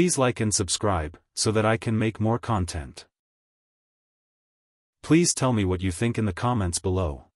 Please like and subscribe, so that I can make more content. Please tell me what you think in the comments below.